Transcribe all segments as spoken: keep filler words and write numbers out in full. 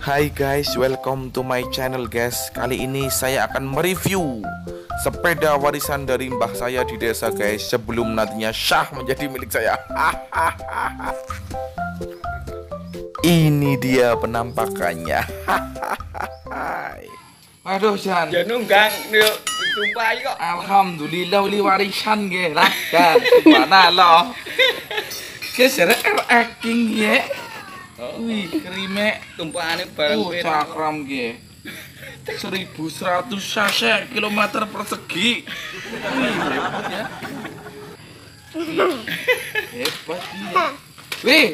Hai guys, welcome to my channel guys. Kali ini saya akan mereview sepeda warisan dari mbah saya di desa guys, sebelum nantinya syah menjadi milik saya. Ini dia penampakannya. Aduh Jan, ya nunggang, sumpah kok. Alhamdulillah uli warisan ge lah Jan, mana lo? Geser acting ye. Wih, kerime tumpahannya barang uh, cakram ge seribu seratus sase kilometer persegi. Wih, hebat ya. Hebat dia. Wih,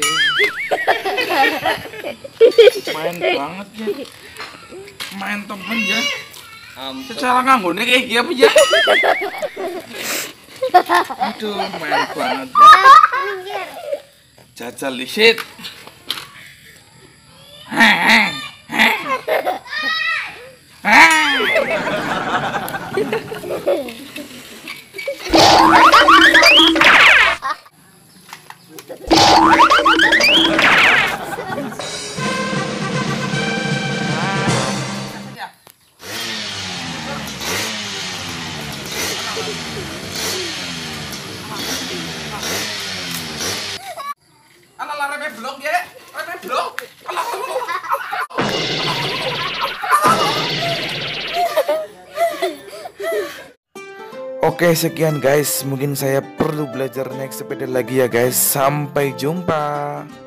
main banget ya. Main temen ya. Secara nganggunnya kayak gini apa ya. Aduh, main banget ya. Jajal lisit. Oke, sekian guys, mungkin saya perlu belajar naik sepeda lagi ya guys. Sampai jumpa.